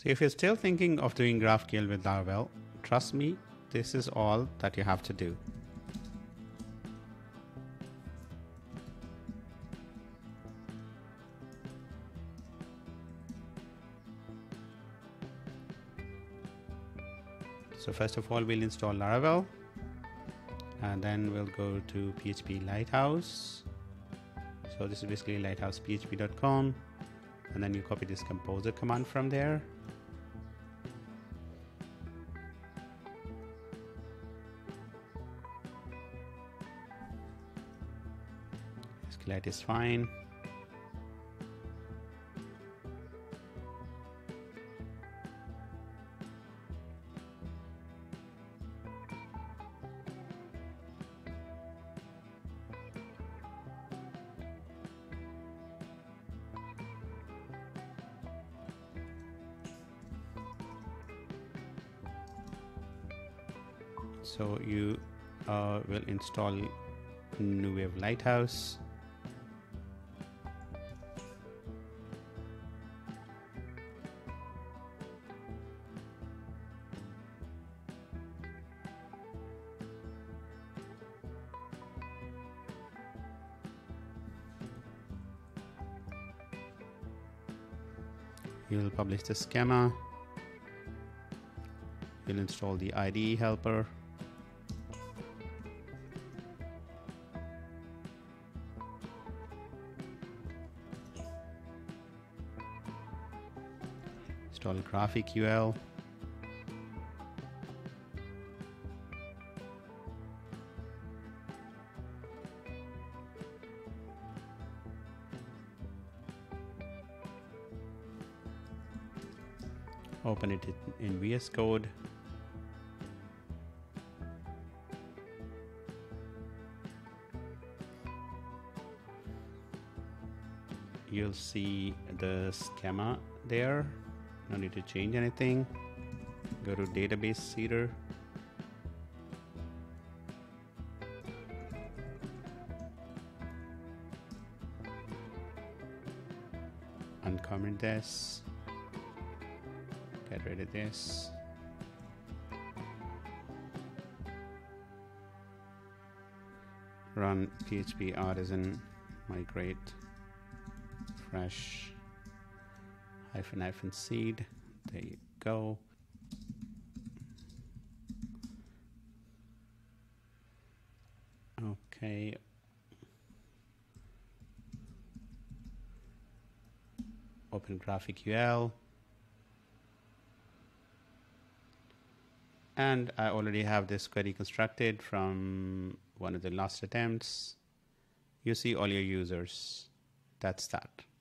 So if you're still thinking of doing GraphQL with Laravel, trust me, this is all that you have to do. So first of all, we'll install Laravel, and then we'll go to PHP Lighthouse. So this is basically lighthouse.php.com, and then you copy this composer command from there. SQLite is fine. So you will install Nuwave Lighthouse. You'll publish the schema. You'll install the IDE helper. Install GraphQL. Open it in VS Code. You'll see the schema there. No need to change anything. Go to database seeder. Uncomment this. Get rid of this. Run PHP artisan migrate fresh -seed. There you go. Okay. Open GraphQL. And I already have this query constructed from one of the last attempts. You see all your users. That's that.